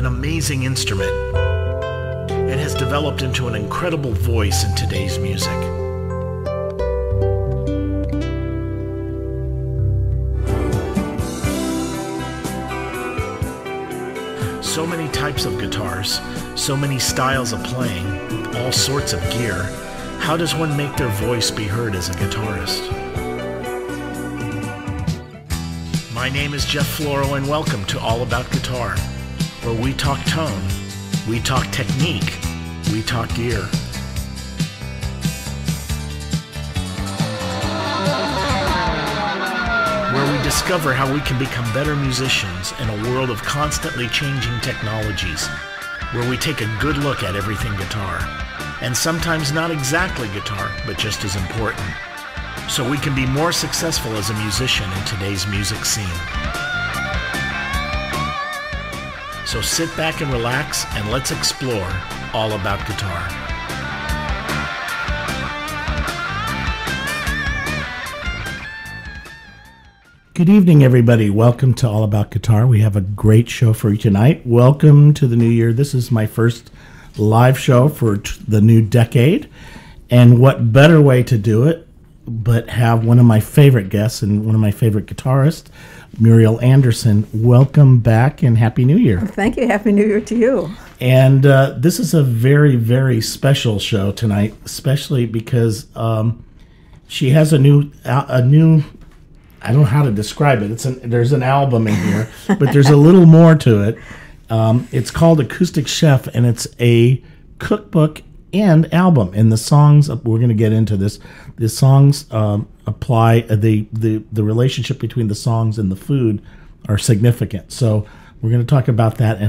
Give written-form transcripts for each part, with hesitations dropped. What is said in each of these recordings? an amazing instrument and has developed into an incredible voice in today's music. So many types of guitars, so many styles of playing, all sorts of gear. How does one make their voice be heard as a guitarist? My name is Jeff Floro, and welcome to All About Guitar, where we talk tone, we talk technique, we talk gear. Where we discover how we can become better musicians in a world of constantly changing technologies. Where we take a good look at everything guitar, and sometimes not exactly guitar, but just as important. So we can be more successful as a musician in today's music scene. So sit back and relax, and let's explore All About Guitar. Good evening, everybody. Welcome to All About Guitar. We have a great show for you tonight. Welcome to the new year. This is my first live show for the new decade. And what better way to do it but have one of my favorite guests and one of my favorite guitarists, Muriel Anderson. Welcome back and Happy New Year. Thank you. Happy New Year to you. And this is a very, very special show tonight, especially because she has a new. I don't know how to describe it. There's an album in here, but there's a little more to it. It's called Acoustic Chef, and it's a cookbook and album, and the songs, we're going to get into this, the songs apply, the relationship between the songs and the food are significant, so we're going to talk about that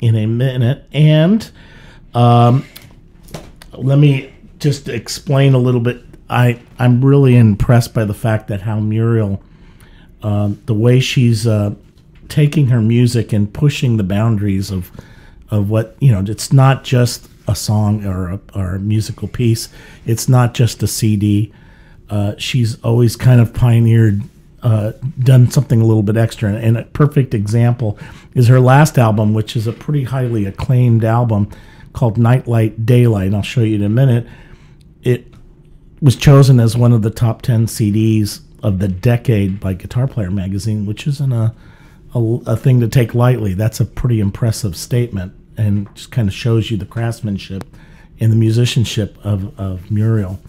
in a minute. And let me just explain a little bit. I'm really impressed by the fact that how Muriel, the way she's taking her music and pushing the boundaries of what, you know, it's not just a song or a musical piece. It's not just a CD. She's always kind of pioneered, done something a little bit extra. And a perfect example is her last album, which is a pretty highly acclaimed album called Nightlight, Daylight. And I'll show you in a minute. It was chosen as one of the top 10 CDs of the decade by Guitar Player magazine, which isn't a thing to take lightly. That's a pretty impressive statement, and just kind of shows you the craftsmanship and the musicianship of Muriel.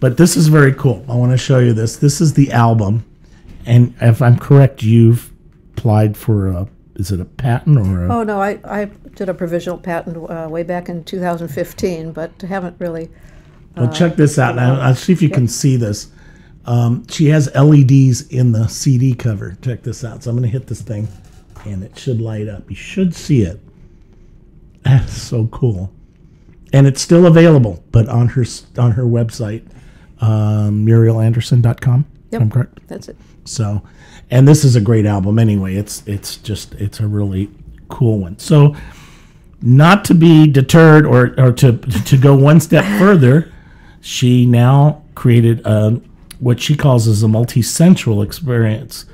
But this is very cool. I want to show you this. This is the album, and if I'm correct, you've applied for is it a patent or a... Oh, no, I did a provisional patent way back in 2015, but haven't really... Well, check this out. I'll see if you can see this. She has LEDs in the CD cover. Check this out. So I'm going to hit this thing, and it should light up. You should see it. That's so cool, and it's still available, but on her website, murielanderson.com. Yep, I'm correct. That's it. So, and this is a great album. Anyway, it's just a really cool one. So, not to be deterred or to go one step further, she now created what she calls as a multi-sensual experience.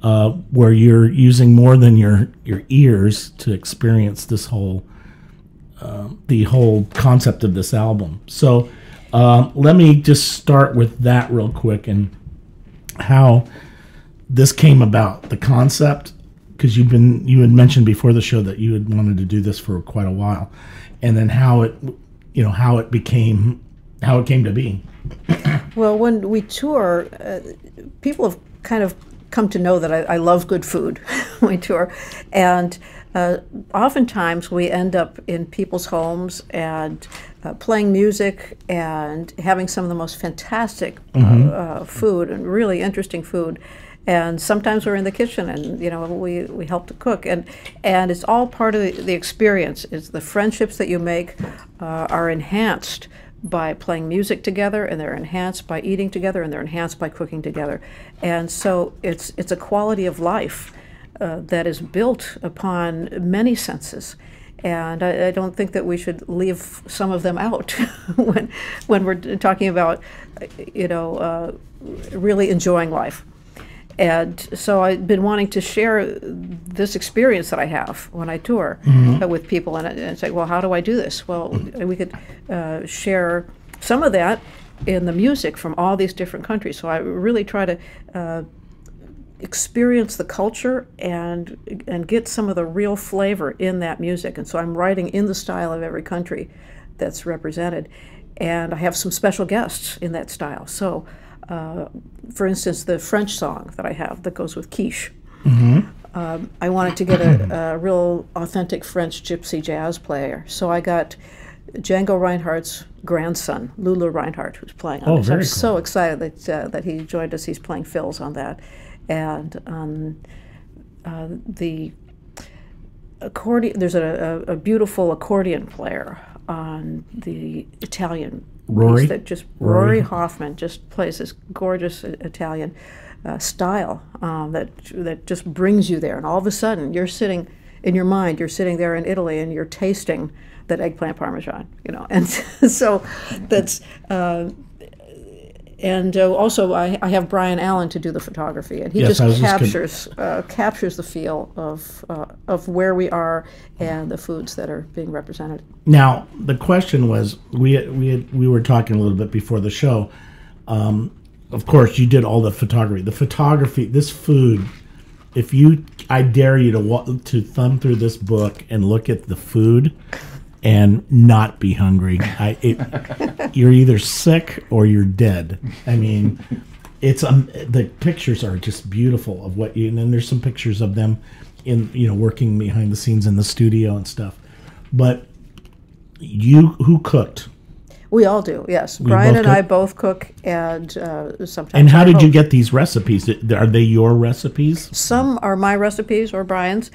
Where you're using more than your ears to experience this whole the whole concept of this album. So let me just start with that real quick and how this came about, the concept, because you had mentioned before the show that you had wanted to do this for quite a while, and then how it came to be. Well, when we tour, people have kind of come to know that I love good food when we tour, and oftentimes we end up in people's homes and playing music and having some of the most fantastic food and really interesting food, and sometimes we're in the kitchen and, you know, we help to cook, and it's all part of the experience. It's the friendships that you make are enhanced by playing music together, and they're enhanced by eating together, and they're enhanced by cooking together. And so it's a quality of life that is built upon many senses. And I don't think that we should leave some of them out when we're talking about, you know, really enjoying life. And so I've been wanting to share this experience that I have when I tour with people and say, well, how do I do this? Well, we could share some of that in the music from all these different countries. So I really try to experience the culture and get some of the real flavor in that music. And so I'm writing in the style of every country that's represented. And I have some special guests in that style. So, for instance, the French song that I have that goes with quiche. I wanted to get a real authentic French gypsy jazz player. So I got Django Reinhardt's grandson, Lulu Reinhardt, who's playing on this. I'm so excited that, that he joined us. He's playing fills on that. And the accordion, there's a beautiful accordion player on the Italian piece that just Rory Hoffman just plays this gorgeous Italian style that just brings you there, and all of a sudden you're sitting in your mind, you're sitting there in Italy, and you're tasting that eggplant parmesan, you know. And so that's and also I have Brian Allen to do the photography, and he just captures the feel of where we are and the foods that are being represented. Now the question was, we were talking a little bit before the show. Of course, you did all the photography. The photography, this food. If you, I dare you to thumb through this book and look at the food and not be hungry. You're either sick or you're dead. I mean, it's the pictures are just beautiful of what you. And then there's some pictures of them in, you know, working behind the scenes in the studio and stuff. But you, who cooked? We all do, yes. Brian and I both cook, and sometimes. And how did you get these recipes? Are they your recipes? Some are my recipes or Brian's.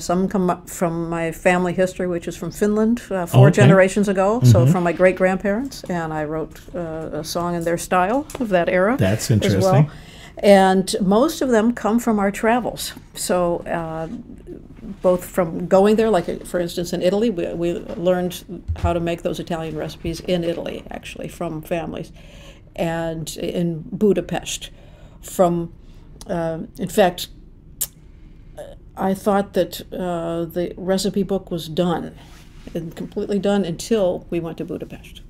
Some come from my family history, which is from Finland, 4 generations ago. So from my great grandparents, and I wrote a song in their style of that era. That's interesting. As well. And most of them come from our travels. So both from going there, like for instance in Italy, we learned how to make those Italian recipes in Italy, actually, from families. And in Budapest, from, in fact, I thought that the recipe book was done, and completely done, until we went to Budapest.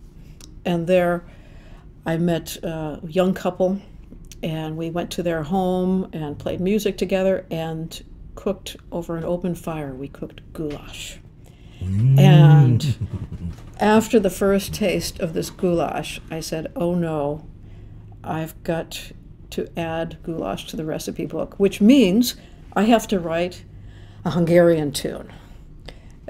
And there I met a young couple, and we went to their home and played music together and cooked over an open fire. We cooked goulash. And after the first taste of this goulash, I said, oh no, I've got to add goulash to the recipe book, which means I have to write a Hungarian tune.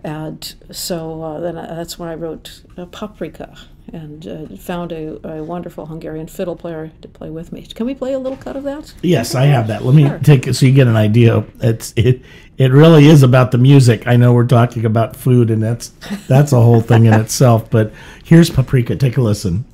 And so then that's when I wrote Paprika, and found a wonderful Hungarian fiddle player to play with me. Can we play a little cut of that? Yes, I have that. Let me take it so you get an idea. It really is about the music. I know we're talking about food, and that's a whole thing in itself. But here's Paprika. Take a listen.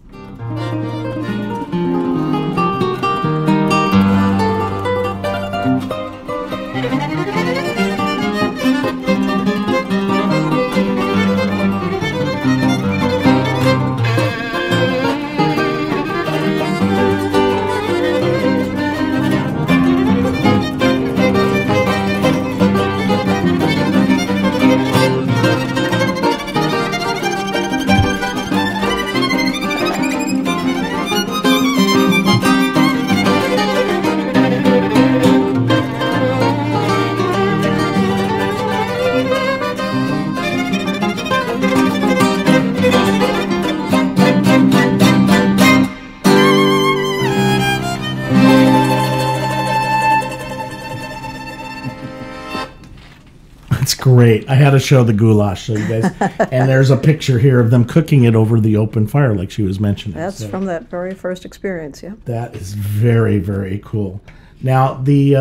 Great. I had to show the goulash, so you guys, and there's a picture here of them cooking it over the open fire, like she was mentioning. That's so, from that very first experience, yeah. That is very, very cool. Now, the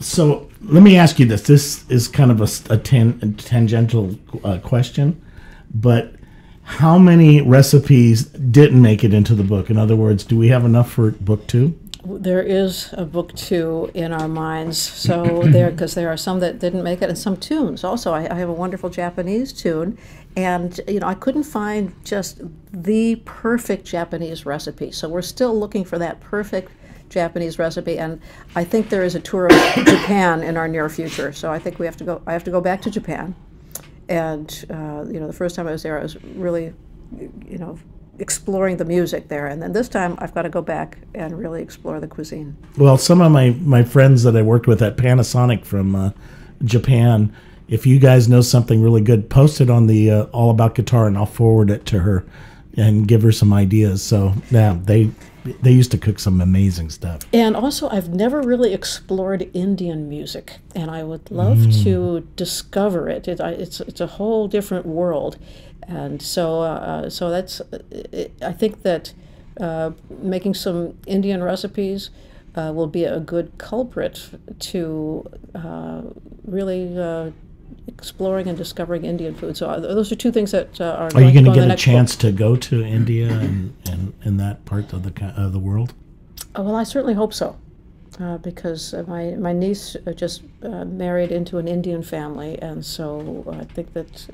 so let me ask you this. This is kind of a tangential question, but how many recipes didn't make it into the book? In other words, do we have enough for book 2? There is a book 2 in our minds, so because there are some that didn't make it, and some tunes. Also, I have a wonderful Japanese tune, and you know I couldn't find just the perfect Japanese recipe, so we're still looking for that perfect Japanese recipe, and I think there is a tour of Japan in our near future. So I think we have to go. I have to go back to Japan, and you know, the first time I was there, I was really, you know, exploring the music there, and then this time I've got to go back and really explore the cuisine. Well, some of my friends that I worked with at Panasonic from Japan, if you guys know something really good, post it on the All About Guitar, and I'll forward it to her and give her some ideas. So yeah, they used to cook some amazing stuff. And also, I've never really explored Indian music, and I would love to discover it. It's a whole different world. And so, I think that making some Indian recipes will be a good culprit to really exploring and discovering Indian food. So those are two things that are going to go in the next book. Are you going to get a chance to go to India and that part of the world? Oh, well, I certainly hope so, because my niece just married into an Indian family, and so I think that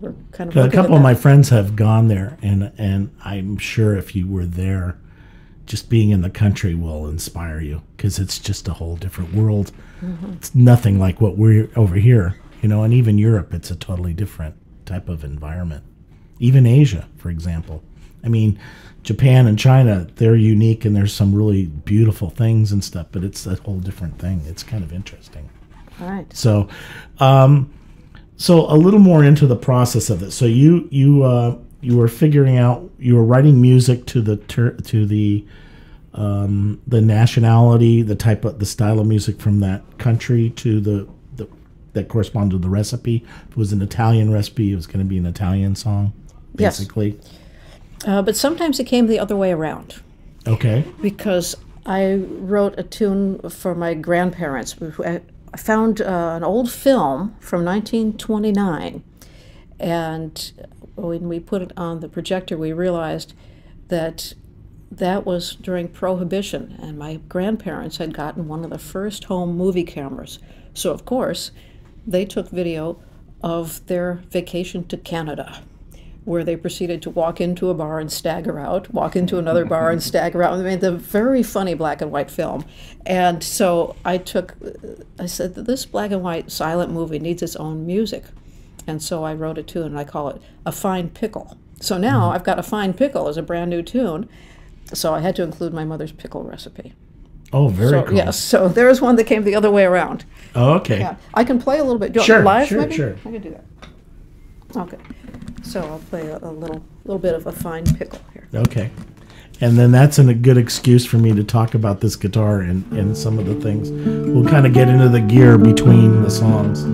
we're kind of... A couple of my friends have gone there, and I'm sure if you were there, just being in the country will inspire you, because it's just a whole different world. Mm-hmm. It's nothing like what we're over here, you know, and even Europe, it's a totally different type of environment. Even Asia, for example. I mean, Japan and China, they're unique, and there's some really beautiful things and stuff, but it's a whole different thing. It's kind of interesting. All right. So, so a little more into the process of it. So you were figuring out, you were writing music to the nationality, the type of, the style of music from that country to the that corresponded to the recipe. If it was an Italian recipe, it was going to be an Italian song, basically. Yes. But sometimes it came the other way around. Okay. Because I wrote a tune for my grandparents. I found an old film from 1929, and when we put it on the projector, we realized that that was during Prohibition, and my grandparents had gotten one of the first home movie cameras. So, of course, they took video of their vacation to Canada, where they proceeded to walk into a bar and stagger out, walk into another bar and stagger out. I mean, the very funny black and white film. And so I said, this black and white silent movie needs its own music. And so I wrote a tune, and I call it A Fine Pickle. So now I've got A Fine Pickle as a brand new tune. So I had to include my mother's pickle recipe. Oh, very cool. Yes, so there's one that came the other way around. Oh, okay. Yeah. I can play a little bit. Do you want live, maybe? Sure. I can do that. Okay. So I'll play a little bit of A Fine Pickle here. Okay. And then that's a good excuse for me to talk about this guitar and some of the things. We'll kind of get into the gear between the songs.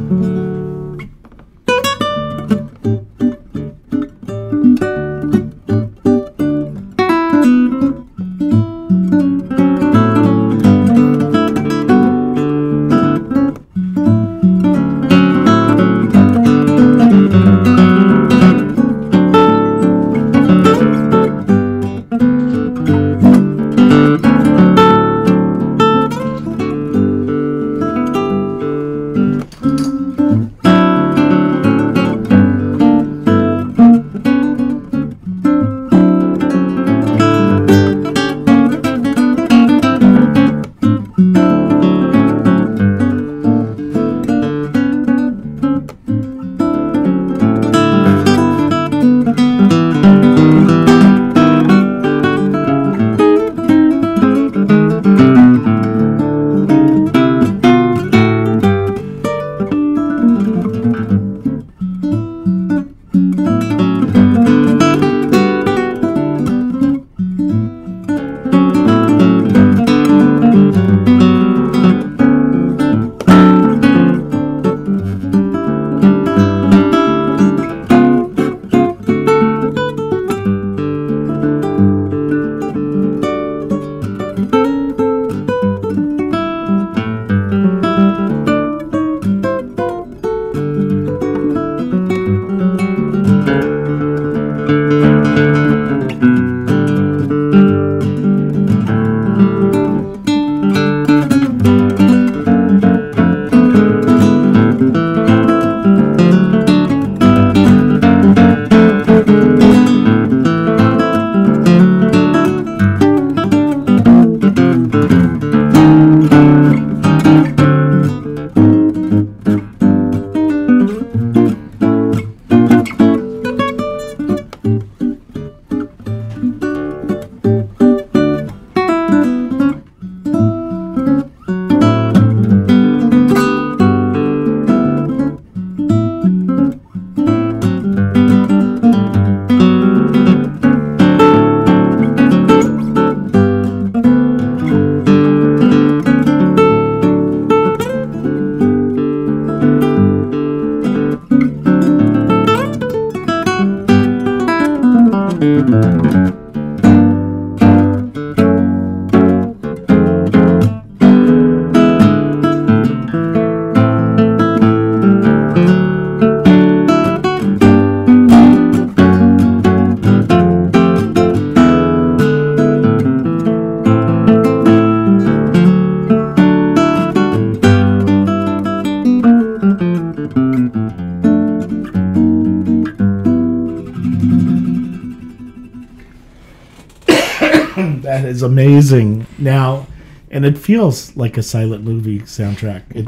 That is amazing. Now, and it feels like a silent movie soundtrack. You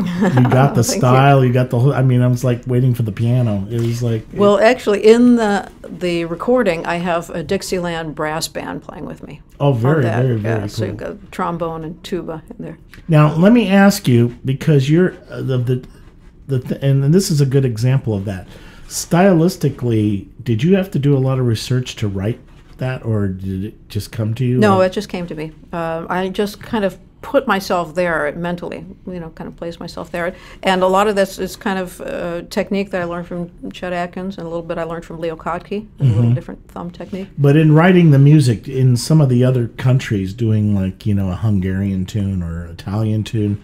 got the style, you got the whole, I mean, I was like waiting for the piano. It was like... Well, actually, in the recording, I have a Dixieland brass band playing with me. Oh, very, very, very cool. So you've got trombone and tuba in there. Now, let me ask you, because you're, and this is a good example of that. Stylistically, did you have to do a lot of research to write that, or did it just come to you? No, it just came to me. I just kind of put myself there mentally, you know, kind of place myself there. And a lot of this is kind of technique that I learned from Chet Atkins, and a little bit I learned from Leo Kottke, a little different thumb technique. But in writing the music in some of the other countries, doing like, you know, a Hungarian tune or Italian tune,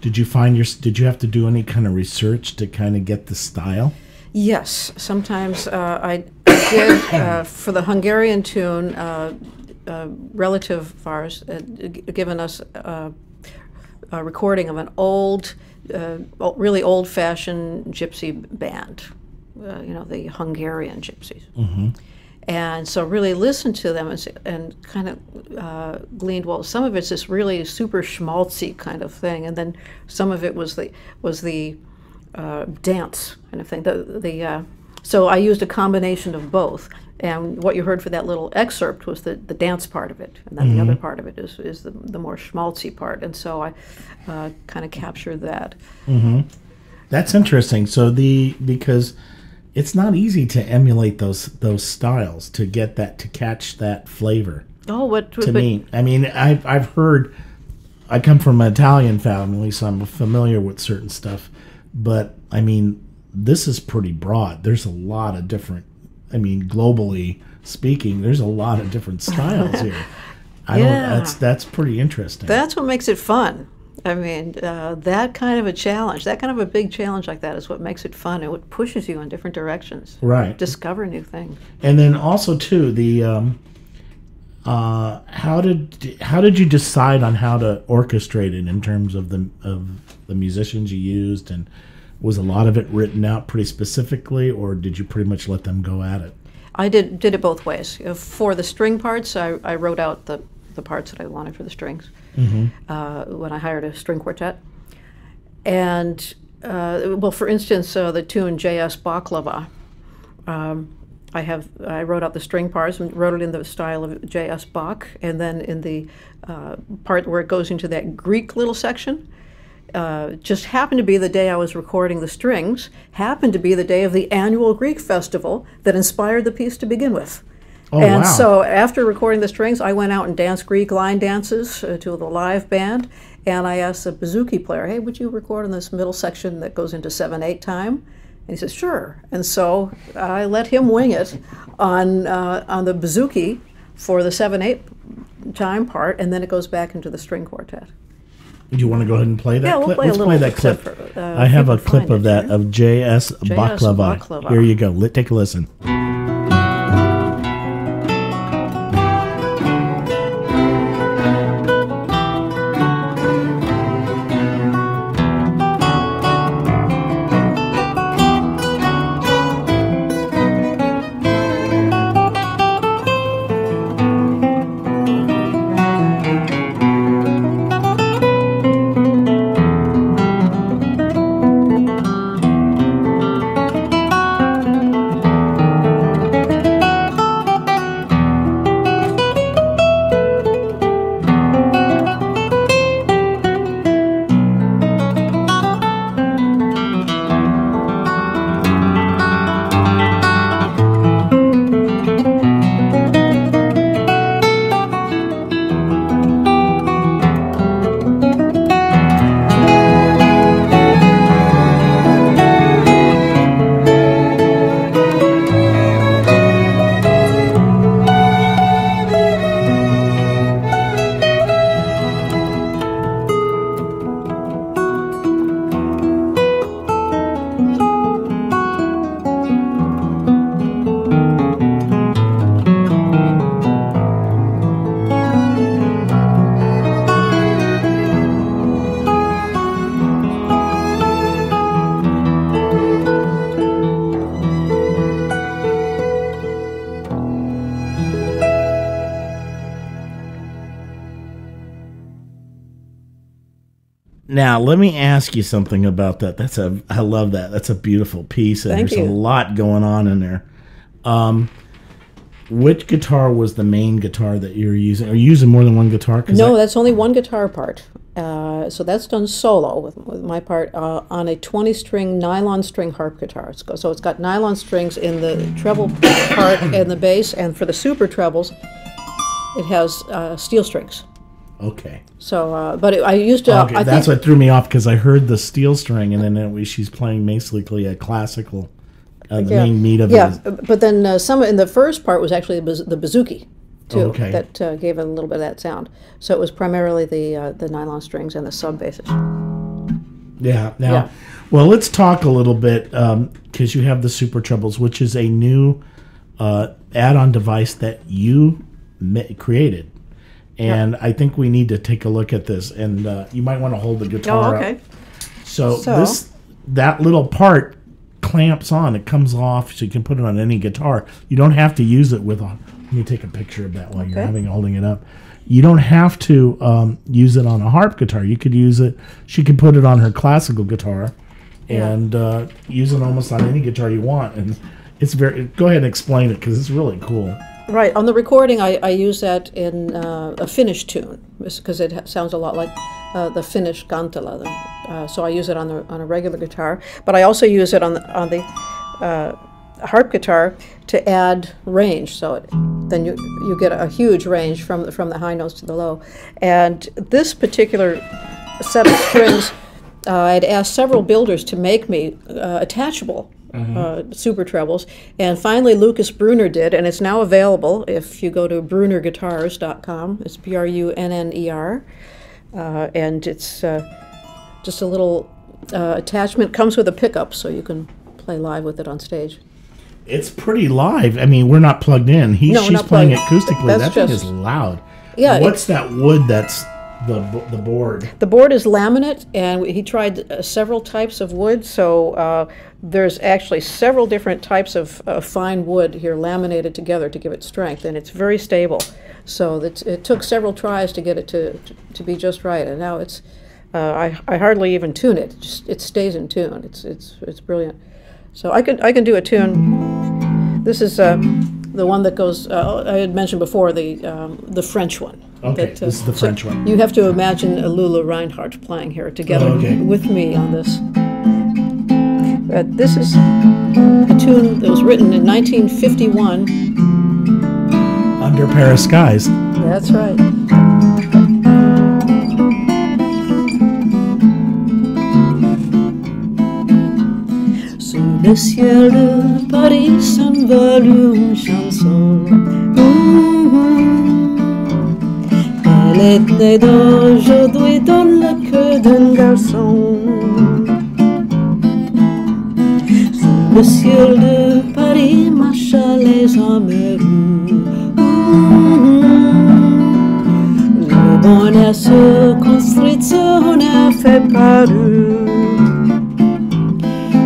did you have to do any kind of research to kind of get the style? Yes, sometimes I did, for the Hungarian tune, a relative of ours had given us a recording of an old, really old-fashioned gypsy band, you know, the Hungarian gypsies. Mm-hmm. And so really listened to them and kind of gleaned, well, some of it's this really super schmaltzy kind of thing, and then some of it was the dance kind of thing. So I used a combination of both, and what you heard for that little excerpt was the dance part of it, and then the other part of it is the more schmaltzy part, and so I kind of captured that. Mm-hmm. That's interesting. So because it's not easy to emulate those styles, to get that, to catch that flavor. Oh, I've heard. I come from an Italian family, so I'm familiar with certain stuff. But, I mean, this is pretty broad. There's a lot of different, I mean, globally speaking, there's a lot of different styles here. That's pretty interesting. That's what makes it fun. I mean, that kind of a challenge, that kind of a big challenge like that is what makes it fun, and what pushes you in different directions. Right. Discover new things. And then also, too, the... how did you decide on how to orchestrate it in terms of the musicians you used, and was a lot of it written out pretty specifically, or did you pretty much let them go at it? I did it both ways. For the string parts, I wrote out the parts that I wanted for the strings when I hired a string quartet. And well, for instance, the tune J.S. Baklava. I wrote out the string parts and wrote it in the style of J.S. Bach, and then in the part where it goes into that Greek little section, just happened to be the day I was recording the strings, happened to be the day of the annual Greek festival that inspired the piece to begin with. Oh, and wow. So after recording the strings, I went out and danced Greek line dances to the live band, and I asked the bouzouki player, hey, would you record in this middle section that goes into 7/8 time? And he says, sure. And so I let him wing it on the bouzouki for the 7/8 time part, and then it goes back into the string quartet. Do you want to go ahead and play that clip? Let's play that clip. I have a clip of that, of J.S. Baklava. Here you go. Take a listen. Now, let me ask you something about that. I love that. That's a beautiful piece, and Thank there's you. A lot going on in there. Which guitar was the main guitar that you were using? Are you using more than one guitar? No, that's only one guitar part. So that's done solo with my part on a 20-string nylon string harp guitar. So it's got nylon strings in the treble part and the bass, and for the super trebles, it has steel strings. Okay. So, but I used to... Okay, that's what threw me off, because I heard the steel string, and then she's playing basically a classical, the main meat of it. Yeah, but then some in the first part was actually the bouzouki, too, that gave it a little bit of that sound. So it was primarily the nylon strings and the sub-basses. Yeah. Now, well, let's talk a little bit, because you have the Super Trebles, which is a new add-on device that you created. And I think we need to take a look at this. And you might want to hold the guitar up. So that little part clamps on. It comes off, so you can put it on any guitar. You don't have to use it with a... Let me take a picture of that while you're holding it up. You don't have to use it on a harp guitar. You could use it... She could put it on her classical guitar and use it almost on any guitar you want. And it's very... Go ahead and explain it, because it's really cool. Right. On the recording, I use that in a Finnish tune, because it sounds a lot like the Finnish kantele. So I use it on a regular guitar, but I also use it on the harp guitar to add range. So then you get a huge range from the high notes to the low. And this particular set of strings, I'd asked several builders to make me attachable. Super trebles, and finally Lucas Brunner did, and it's now available if you go to brunnerguitars.com. It's B-R-U-N-N-E-R, and it's just a little attachment. Comes with a pickup, so you can play live with it on stage. It's pretty live. I mean, we're not plugged in. She's playing acoustically. That thing is loud. Yeah. What's that wood that's... The board. The board is laminate, and he tried several types of wood, so there's actually several different types of fine wood here laminated together to give it strength, and it's very stable. So it took several tries to get it to be just right, and now it's I hardly even tune it. It stays in tune. It's brilliant. So I can do a tune. This is the one that goes I had mentioned before, the French one. Okay, this is the French one. You have to imagine Lulu Reinhardt playing here together with me on this. This is a tune that was written in 1951. Under Paris Skies. That's right. Sous le ciel de Paris s'envole une chanson. Elle est née d'aujourd'hui dans le cœur d'un garçon. Sous le ciel de Paris marchent les hommes heureux. Le bonheur se construit, ce bonheur fait par eux.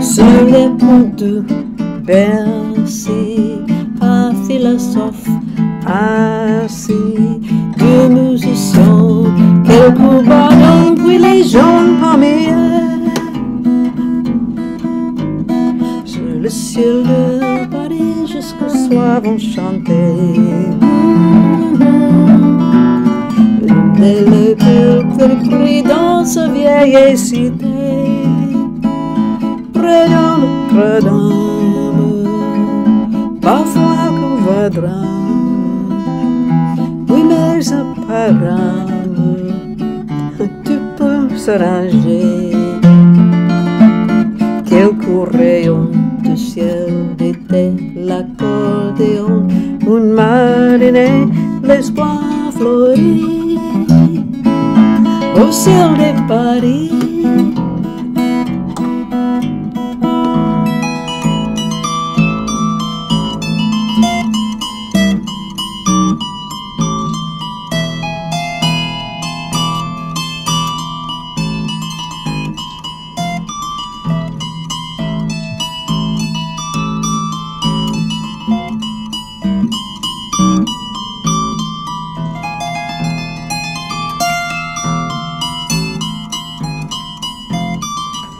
Sur les ponts de Bercy, un philosophe assis, deux musiciens, quelques ballons, puis les gens parmi eux. Sur le ciel de Paris jusqu'au soir vont chanter. Et le peuple brille dans sa vieille cité. Près de Notre-Dame, parfois qu'on voit drame. Ça parle, tu peux s'arranger. Quelques rayons de ciel d'été, l'accordéon, une marinée, l'espoir fleurit au ciel de Paris.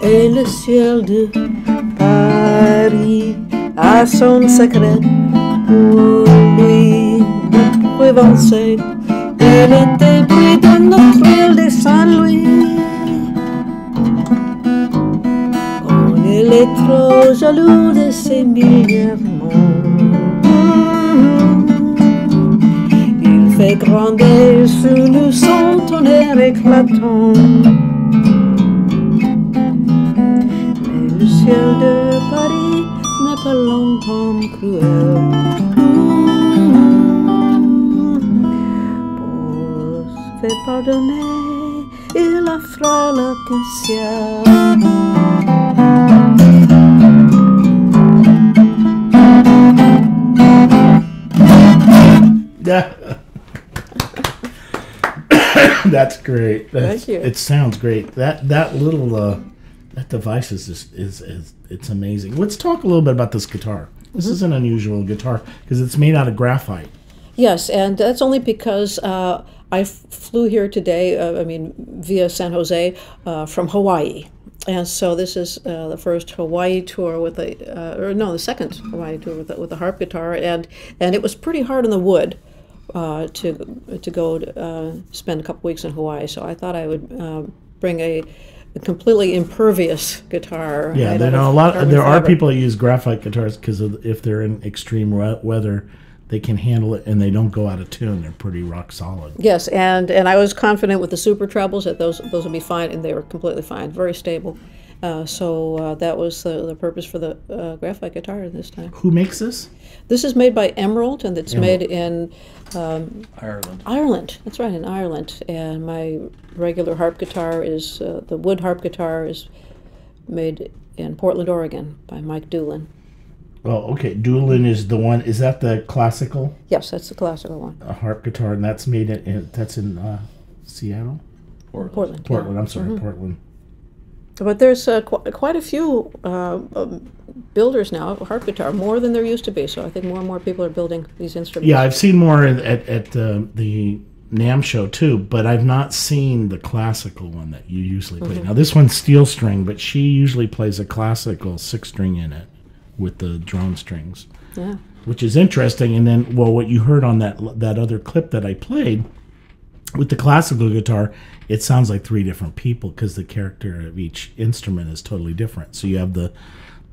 et le ciel de Paris a son secret pour lui de Provence et le débris de notre île de Saint-Louis. On est trop jaloux de ces milliers de monde. Il fait grandir sous nous son tonnerre éclatant. Le ciel de Paris n'est pas longtemps cruel pour se faire pardonner, il offre le ciel. That's great. That's, thank you. It sounds great. That little that device is just it's amazing. Let's talk a little bit about this guitar. This is an unusual guitar because it's made out of graphite. Yes, and that's only because I flew here today. I mean, via San Jose from Hawaii, and so this is the first Hawaii tour with a or no, the second Hawaii tour with a harp guitar, and it was pretty hard on the wood. To go spend a couple weeks in Hawaii, so I thought I would bring a completely impervious guitar. Yeah, there are a lot. There are people that use graphite guitars because if they're in extreme weather, they can handle it and they don't go out of tune. They're pretty rock solid. Yes, and I was confident with the super trebles that those would be fine, and they were completely fine, very stable. So that was the purpose for the graphite guitar this time. Who makes this? This is made by Emerald, and it's made in Ireland. Ireland, that's right, in Ireland. And my regular harp guitar is the wood harp guitar is made in Portland, Oregon, by Mike Doolin. Oh, okay. Doolin is the one. Is that the classical? Yes, that's the classical one. A harp guitar, and that's made in Seattle, Portland. Portland. Yeah. I'm sorry, Portland. But there's quite a few builders now of harp guitar, more than there used to be. So I think more and more people are building these instruments. Yeah, I've seen more at the NAMM show too, but I've not seen the classical one that you usually play. Now this one's steel string, but she usually plays a classical 6-string in it with the drone strings. Yeah, which is interesting. And then, well, what you heard on that other clip that I played. With the classical guitar, it sounds like three different people because the character of each instrument is totally different. So you have the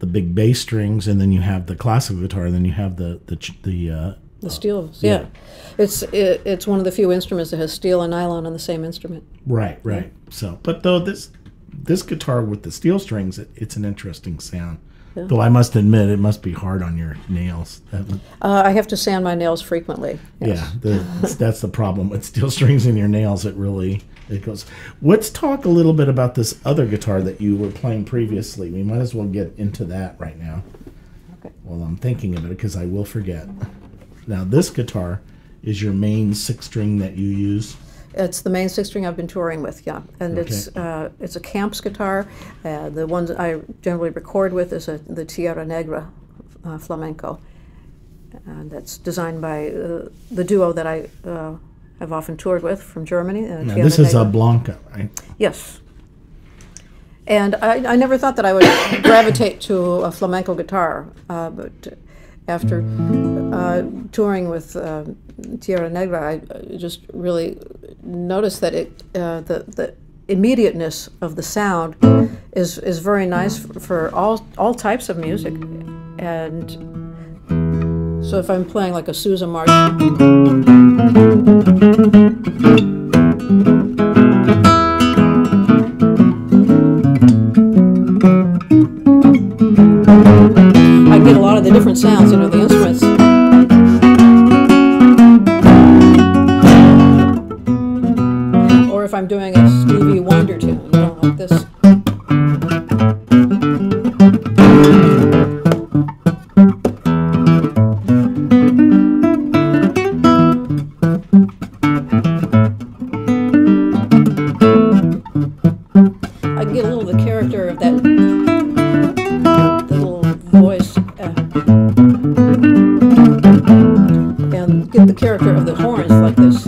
big bass strings, and then you have the classical guitar, and then you have the steel. Yeah, it's one of the few instruments that has steel and nylon on the same instrument. Right, right. So, but though this guitar with the steel strings, it's an interesting sound. Yeah. Though I must admit, it must be hard on your nails. I have to sand my nails frequently. Yes. Yeah, that's the problem with steel strings in your nails. It goes. Let's talk a little bit about this other guitar that you were playing previously. We might as well get into that right now. Okay. Well, I'm thinking of it because I will forget. Now, this guitar is your main 6-string that you use. It's the main 6-string I've been touring with, yeah, and it's a Camps guitar. The ones I generally record with is the Tierra Negra flamenco, and that's designed by the duo that I have often toured with from Germany. Now this is a Blanca, right? Yes. And I never thought that I would gravitate to a flamenco guitar, but after touring with Tierra Negra, I just really noticed that the immediateness of the sound is very nice for all types of music. And so if I'm playing like a Sousa march, I get a lot of the different sounds, you know, the instruments. Or if I'm doing a Stevie Wonder tune, you know, like this. I can get a little of the character of that little voice and get the character of the horns like this.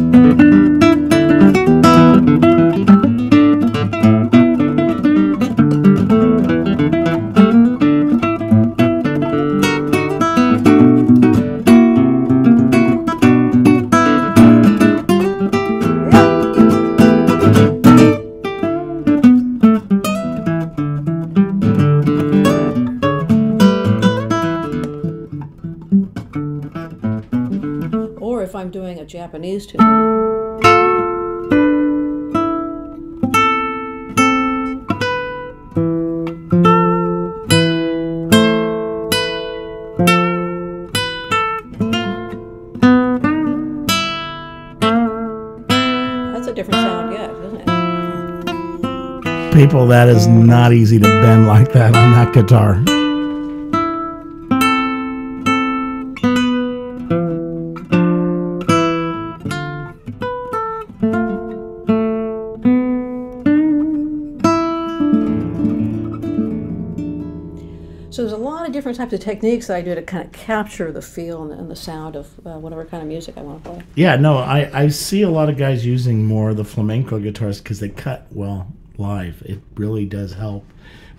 Japanese tune. That's a different sound yet, isn't it? People, that is not easy to bend like that on that guitar. Different types of techniques that I do to kind of capture the feel and the sound of whatever kind of music I want to play. Yeah, no, I see a lot of guys using more of the flamenco guitars because they cut well live. It really does help.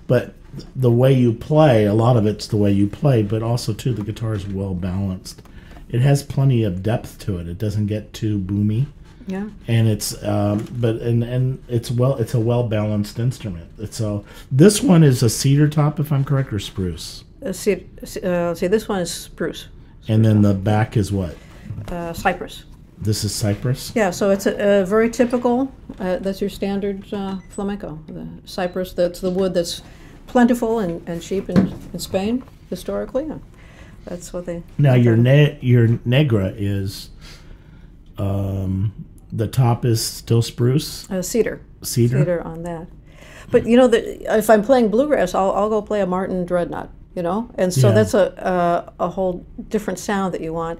But the way you play, a lot of it's the way you play, but also, too, the guitar is well balanced. It has plenty of depth to it. It doesn't get too boomy. Yeah. And it's it's a well-balanced instrument. So this one is a cedar top, if I'm correct, or spruce? Let's see, this one is spruce. And then the back is what? Cypress. This is cypress? Yeah, so it's a very typical, that's your standard flamenco. The cypress, that's the wood that's plentiful and cheap in Spain, historically. And that's what they... Now, your negra is, the top is still spruce? Cedar. Cedar? Cedar on that. But, you know, if I'm playing bluegrass, I'll go play a Martin dreadnought. You know, and so yeah. That's a whole different sound that you want.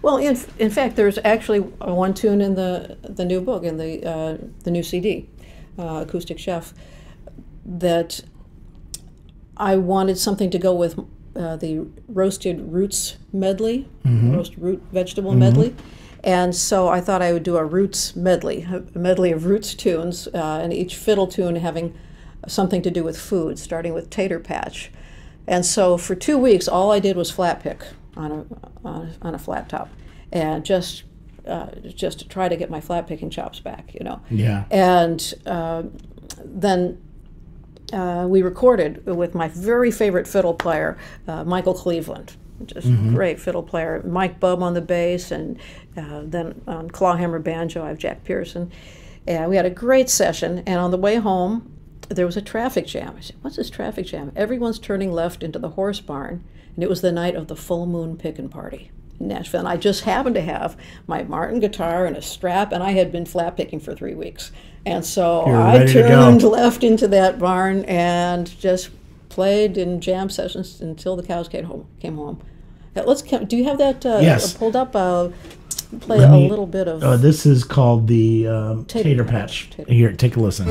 Well, in fact, there's actually one tune in the new book, in the new CD, Acoustic Chef, that I wanted something to go with the roasted roots medley, mm-hmm. roast root vegetable mm-hmm. medley, and so I thought I would do a roots medley, a medley of roots tunes, and each fiddle tune having something to do with food, starting with Tater Patch. And so for 2 weeks, all I did was flat pick on a flat top, and just to try to get my flat picking chops back, you know. Yeah. And then we recorded with my very favorite fiddle player, Michael Cleveland, just mm-hmm. great fiddle player. Mike Bub on the bass, and then on clawhammer banjo, I have Jack Pearson. And we had a great session. And on the way home, there was a traffic jam. I said, what's this traffic jam? Everyone's turning left into the horse barn, and it was the night of the full moon pickin' party in Nashville. And I just happened to have my Martin guitar and a strap, and I had been flat picking for 3 weeks. And so I turned left into that barn and just played in jam sessions until the cows came home. Now, do you have that yes. pulled up? Play a little bit of... this is called the Tater Patch. Here, take a listen.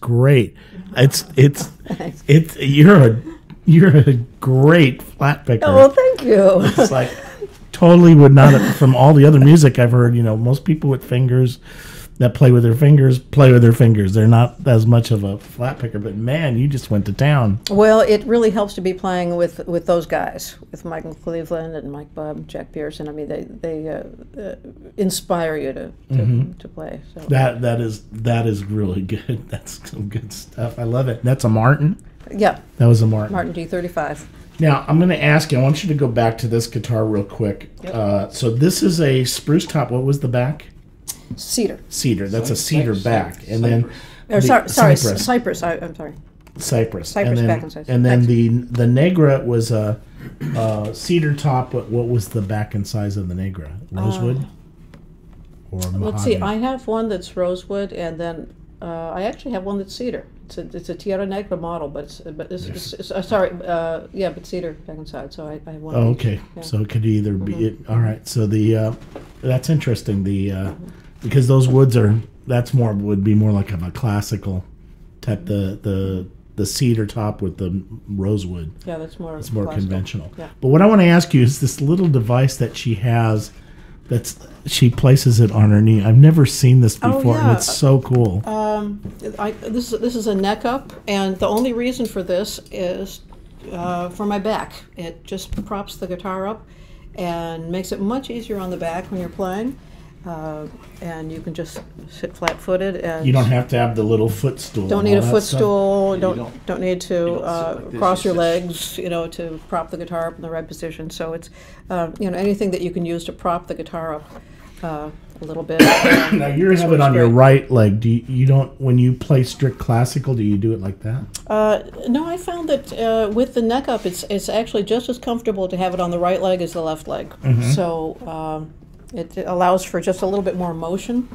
Great. It's you're a great flat picker. Oh, well, thank you. It's like totally would not have, from all the other music I've heard, you know, most people with fingers that play with their fingers play with their fingers. They're not as much of a flat picker, but man, you just went to town. Well, it really helps to be playing with those guys, with Michael Cleveland and Mike Bub, Jack Pearson. I mean, they inspire you to play. So. That is really good. That's some good stuff. I love it. That's a Martin. Yeah. That was a Martin. Martin G35. Now, I'm going to ask you, I want you to go back to this guitar real quick. Yep. So this is a spruce top. What was the back? Cedar. Cedar. That's a cedar back. And then... Cypress. I'm sorry. Cypress. Cypress back and sides. And then the Negra was a cedar top. What was the back and size of the Negra? Rosewood? Or mahogany? Let's see. I have one that's rosewood, and then I actually have one that's cedar. It's a Tierra Negra model, but cedar back and side. So I have one. Oh, okay. Yeah. So it could either be it. All right. So the that's interesting. The because those woods are would be more like of a classical type. The cedar top with the rosewood. Yeah, that's more. It's more classical. Conventional. Yeah. But what I want to ask you is this little device that she has. She places it on her knee. I've never seen this before, and it's so cool. This is a neck up, and the only reason for this is for my back. It just props the guitar up and makes it much easier on the back when you're playing. And you can just sit flat-footed, and you don't have to have the little footstool. Don't need a footstool. Don't need to cross your legs, you know, to prop the guitar up in the right position. So it's, you know, anything that you can use to prop the guitar up a little bit. Now you have it on your right leg. Do you don't when you play strict classical? Do you do it like that? No, I found that with the neck up, it's actually just as comfortable to have it on the right leg as the left leg. So. It allows for just a little bit more motion,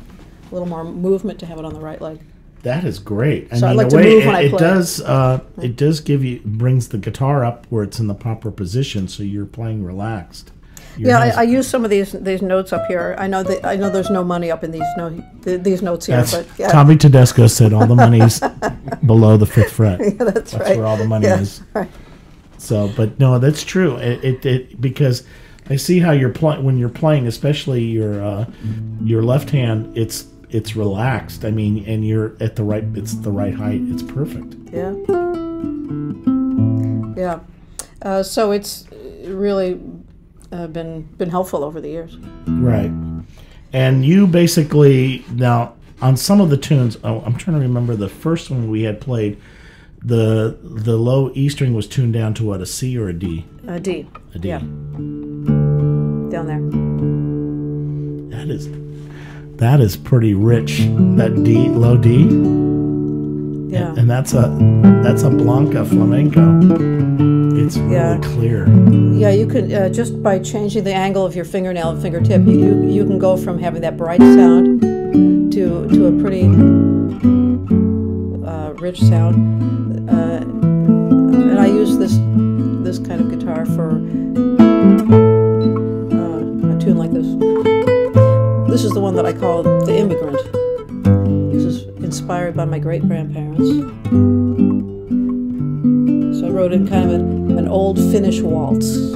a little more movement to have it on the right leg. That is great. So I like to move when I play. It does give you, brings the guitar up where it's in the proper position, so you're playing relaxed. Yeah, I use some of these notes up here. I know there's no money up in these notes here. But Tommy Tedesco said all the money's below the 5th fret. Yeah, that's right. That's where all the money is. Right. So, but no, that's true. It because. I see how you're when you're playing, especially your left hand. It's relaxed. I mean, and you're at the right. It's the right height. It's perfect. Yeah. Yeah. So it's really been helpful over the years. Right. And you basically now on some of the tunes. Oh, I'm trying to remember the first one we had played. The low E string was tuned down to what, a C or a D? A D. A D. Yeah. Down there. That is pretty rich. That D, low D. Yeah. And that's a blanca flamenco. It's really clear. Yeah, you could just by changing the angle of your fingernail and fingertip, you can go from having that bright sound to a pretty rich sound. And I use this kind of guitar for. Like this. This is the one that I call The Immigrant. This is inspired by my great-grandparents. So I wrote in kind of an old Finnish waltz.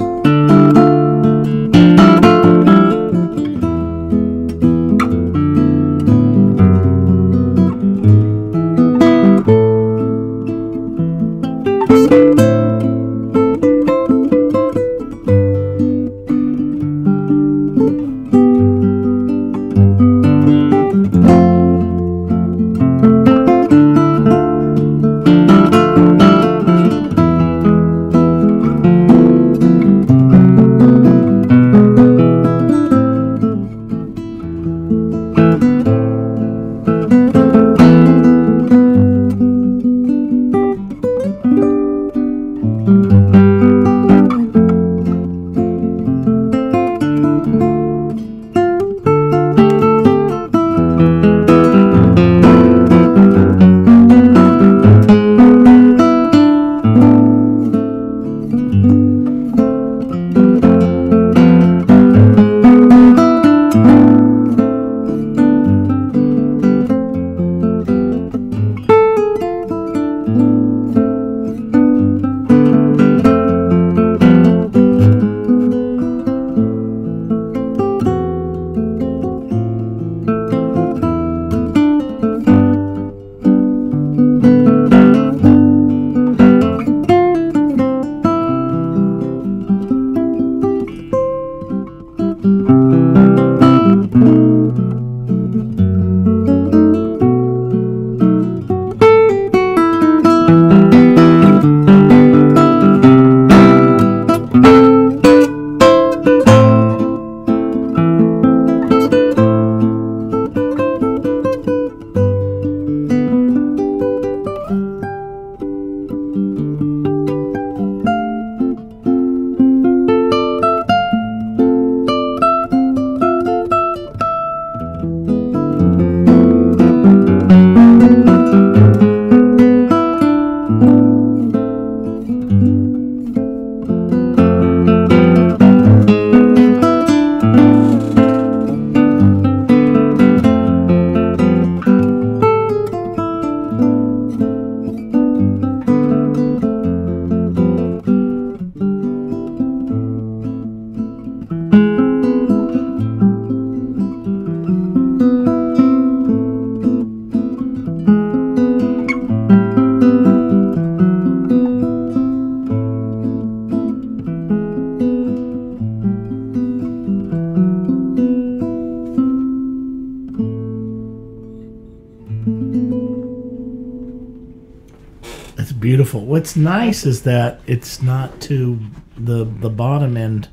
beautiful. What's nice is that it's not too, the bottom end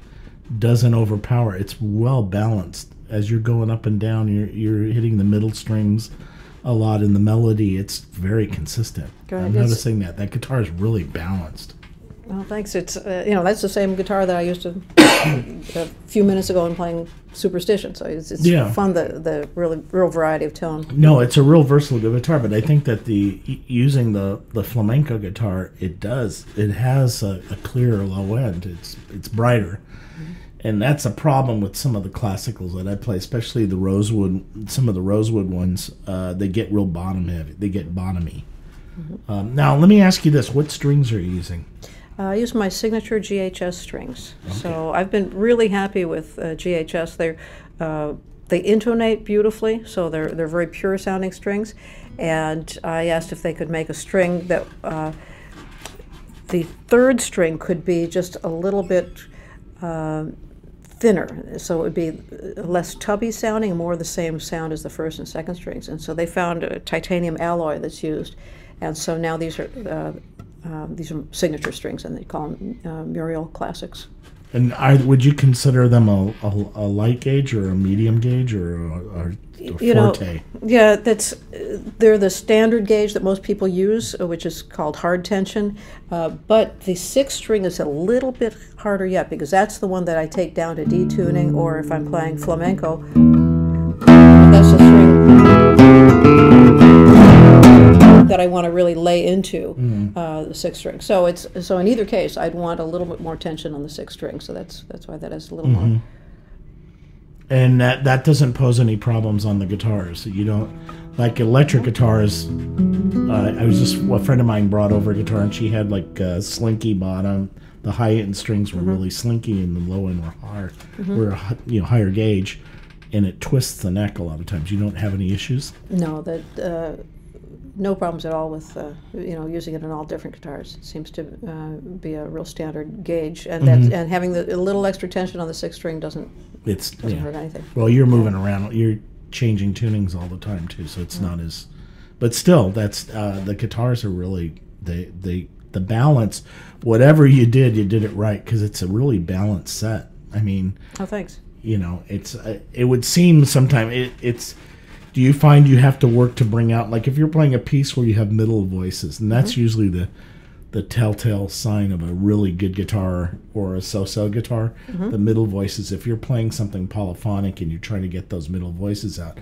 doesn't overpower. It's well balanced. As you're going up and down, you're hitting the middle strings a lot in the melody. It's very consistent. God, I'm noticing that. That guitar is really balanced. Well, thanks. It's, you know, that's the same guitar that I used to a few minutes ago in playing Superstition. So it's yeah. fun, the really real variety of tone. No, it's a real versatile guitar, but I think that the using the flamenco guitar, it does. It has a clearer low end. It's brighter. Mm-hmm. And that's a problem with some of the classicals that I play, especially the rosewood, some of the rosewood ones. They get real bottom heavy. They get bottomy. Mm-hmm. Now, let me ask you this. What strings are you using? I use my signature GHS strings, okay. So I've been really happy with GHS. They intonate beautifully, so they're very pure sounding strings. And I asked if they could make a string that the third string could be just a little bit thinner, so it would be less tubby sounding, more the same sound as the first and second strings. And so they found a titanium alloy that's used, and so now these are signature strings, and they call them Muriel Classics. And would you consider them a light gauge or a medium gauge or a forte? Know, yeah, they're the standard gauge that most people use, which is called hard tension. But the sixth string is a little bit harder yet, because that's the one that I take down to detuning, or if I'm playing flamenco, that's the that I want to really lay into the sixth string. So it's in either case, I'd want a little bit more tension on the sixth string. So that's why that is a little more. And that doesn't pose any problems on the guitars. You don't like electric guitars. I was just a friend of mine brought over a guitar, and she had like a slinky bottom. The high end strings were really slinky, and the low end were higher, higher gauge, and it twists the neck a lot of times. You don't have any issues. No, that. No problems at all with using it on all different guitars. It seems to be a real standard gauge, and that's, and having a little extra tension on the sixth string doesn't hurt anything. Well, you're moving around, you're changing tunings all the time too, so it's not as. But still, that's the guitars are really the balance. Whatever you did it right, because it's a really balanced set. I mean. Oh, thanks. You know, it's it would seem sometimes it's. Do you find you have to work to bring out, like if you're playing a piece where you have middle voices, and that's usually the telltale sign of a really good guitar or a so-so guitar, the middle voices. If you're playing something polyphonic and you're trying to get those middle voices out,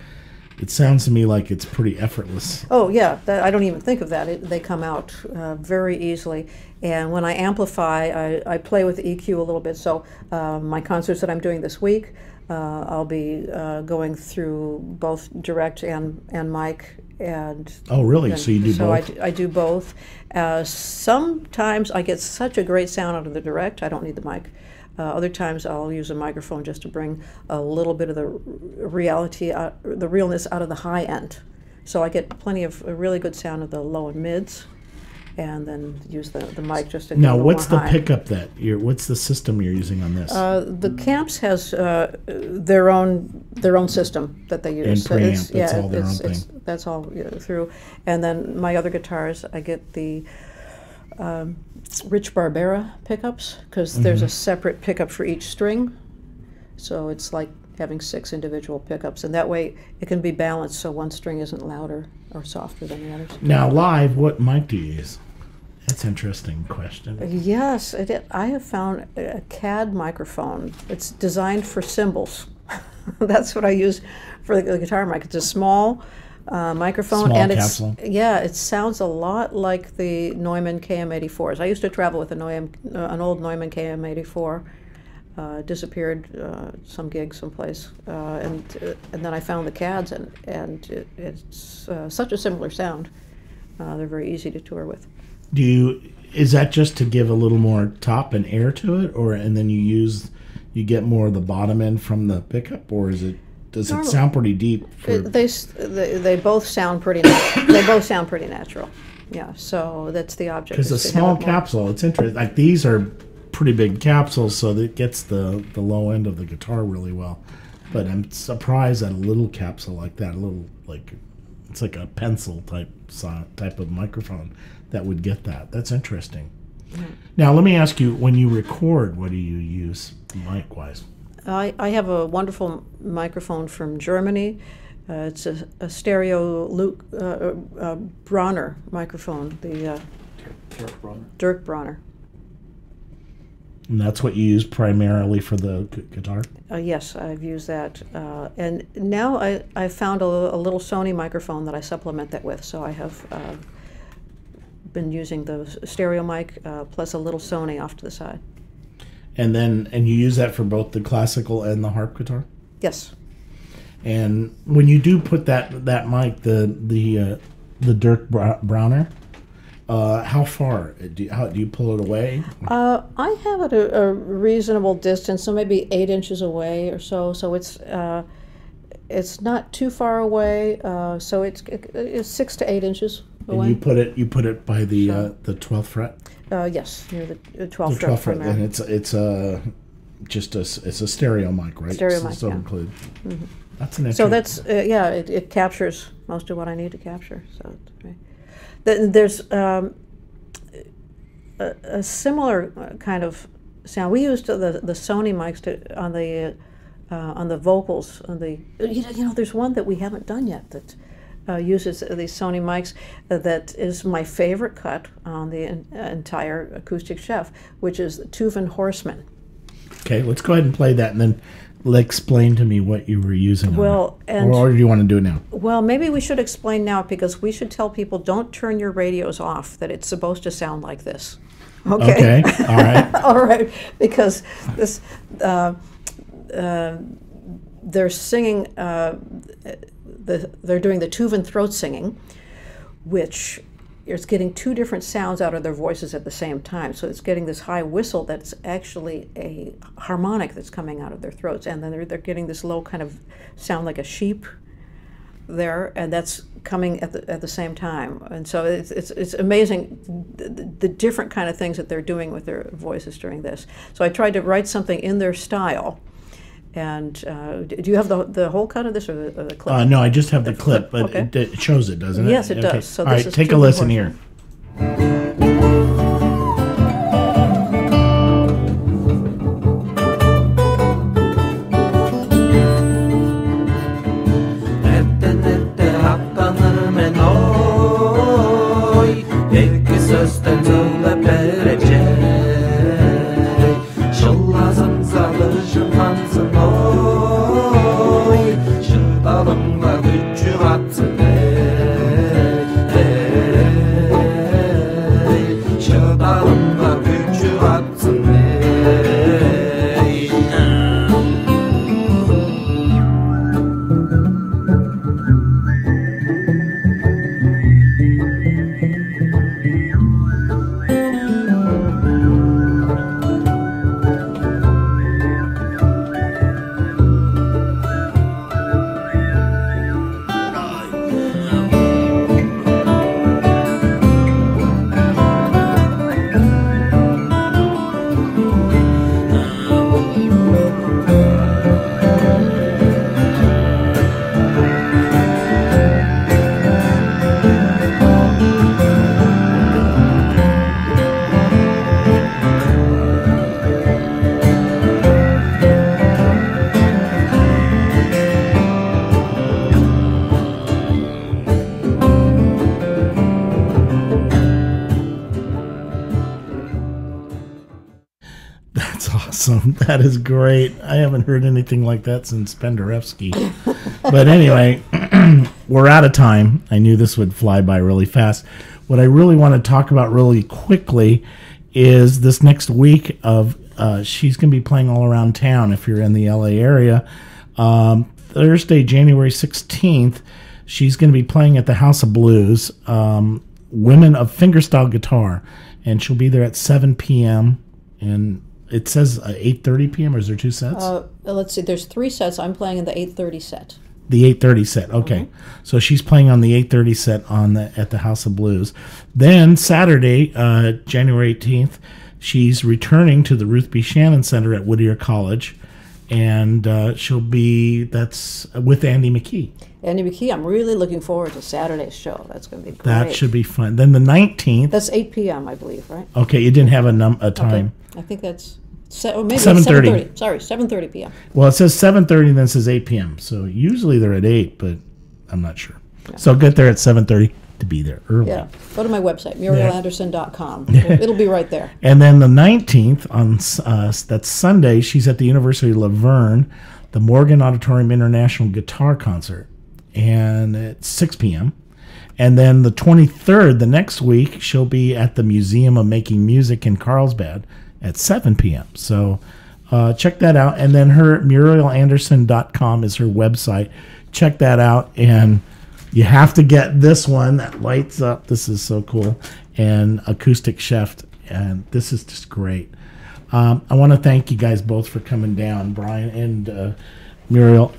it sounds to me like it's pretty effortless. Oh, yeah. I don't even think of that. They come out very easily. And when I amplify, I play with the EQ a little bit. So my concerts that I'm doing this week, I'll be going through both direct and mic. And oh, really? And so you do both? So I do both. Sometimes I get such a great sound out of the direct, I don't need the mic. Other times I'll use a microphone just to bring a little bit of the reality, the realness out of the high end. So I get plenty of really good sound of the low and mids, and then use the mic just to get a little more high. Now, what's the pickup that you're, what's the system you're using on this? The Camps has their own system that they use. And preamp, that's all their own thing. That's all through. And then my other guitars, I get the Rich Barbera pickups, because there's a separate pickup for each string. So it's like having six individual pickups, and that way it can be balanced so one string isn't louder or softer than the others. Now, live, what mic do you use? That's an interesting question. Yes, I have found a CAD microphone. It's designed for cymbals. That's what I use for the guitar mic. It's a small microphone, small and capsule. It sounds a lot like the Neumann KM84s. I used to travel with an old Neumann KM84. Disappeared some gig someplace, and then I found the CADs, and it's such a similar sound. They're very easy to tour with. Do you, is that just to give a little more top and air to it, or and then you get more of the bottom end from the pickup, or is it? Does it sound pretty deep? They both sound pretty. They both sound pretty natural. Yeah, so that's the object. Because a small capsule, it's interesting. Like these are pretty big capsules, so that gets the low end of the guitar really well. But I'm surprised at a little capsule like that, a little like It's like a pencil type of microphone that would get that. That's interesting. Mm-hmm. Now, let me ask you, when you record, what do you use mic-wise? I have a wonderful microphone from Germany. It's a stereo Brauner microphone, the Dirk Brauner. And that's what you use primarily for the guitar? Yes, I've used that. And now I found a little Sony microphone that I supplement that with. So I have been using the stereo mic plus a little Sony off to the side. And you use that for both the classical and the harp guitar? Yes. And when you do put that mic, the Dirk Brauner, how far? How do you pull it away? I have it a reasonable distance, so maybe 8 inches away or so. So it's not too far away. So it's 6 to 8 inches away. And you put it by the sure. The 12th fret. Yes, near the 12th fret. And it's a stereo mic, right? Stereo mic. So yeah. Include. Mm-hmm. That's an interesting. So that's yeah. It captures most of what I need to capture. So. Right. There's a similar kind of sound. We used the Sony mics on the vocals. On the you know, there's one that we haven't done yet that uses these Sony mics. That is my favorite cut on the entire Acoustic Chef, which is the Tuvan Horseman. Okay, let's go ahead and play that, and then explain to me what you were using. Well, or do you want to do it now? Well, maybe we should explain now, because we should tell people, don't turn your radios off, that it's supposed to sound like this. Okay. Okay. All right. All right. Because this, they're singing. They're doing the Tuvan throat singing, which. It's getting two different sounds out of their voices at the same time. So it's getting this high whistle that's actually a harmonic that's coming out of their throats. And then they're getting this low kind of sound like a sheep there, and that's coming at the same time. And so it's amazing the different kind of things that they're doing with their voices during this. So I tried to write something in their style. And do you have the whole cut of this or the clip? No, I just have the clip, but okay. it shows it, doesn't it? Yes, it okay. does. So all this right, is take a listen important. Here. That is great. I haven't heard anything like that since Penderecki. But anyway, we're out of time. I knew this would fly by really fast. What I really want to talk about really quickly is this next week of she's going to be playing all around town if you're in the LA area. Thursday, January 16th, she's going to be playing at the House of Blues, Women of Fingerstyle Guitar, and she'll be there at 7 p.m. and it says 8:30 p.m. or is there two sets? Let's see. There's three sets. I'm playing in the 8:30 set. The 8:30 set. Okay. Mm-hmm. So she's playing on the 8:30 set at the House of Blues. Then Saturday, January 18th, she's returning to the Ruth B. Shannon Center at Whittier College, and she'll be with Andy McKee. Andy McKee, I'm really looking forward to Saturday's show. That's going to be great. That should be fun. Then the 19th. That's 8 p.m., I believe, right? Okay, you didn't have a time. Okay. I think that's or maybe 7:30. Sorry, 7:30 p.m. Well, it says 7:30 and then it says 8 p.m., so usually they're at 8, but I'm not sure. Yeah. So get there at 7:30 to be there early. Yeah, go to my website, murielanderson.com. It'll be right there. And then the 19th, on that's Sunday, she's at the University of Laverne, the Morgan Auditorium International Guitar Concert, and it's 6 p.m. And then the 23rd, the next week, she'll be at the Museum of Making Music in Carlsbad at 7 p.m. So check that out. And then her murielanderson.com is her website. Check that out. And you have to get this one that lights up. This is so cool. And Acoustic Chef. And this is just great. I want to thank you guys both for coming down, Brian and Muriel.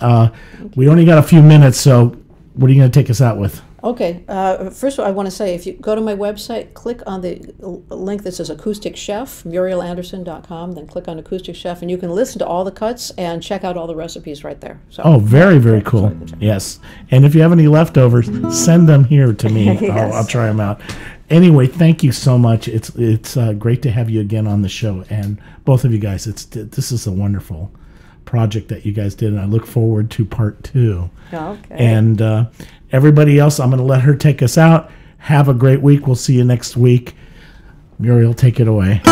We only got a few minutes, so what are you going to take us out with? Okay. First of all, I want to say, if you go to my website, click on the link that says Acoustic Chef, murielanderson.com, then click on Acoustic Chef, and you can listen to all the cuts and check out all the recipes right there. So, oh, very, very cool. Yes. And if you have any leftovers, send them here to me. Yes. I'll try them out. Anyway, thank you so much. It's great to have you again on the show. And both of you guys, this is a wonderful project that you guys did, and I look forward to part 2. Okay. And everybody else, I'm going to let her take us out. Have a great week. We'll see you next week. Muriel, take it away.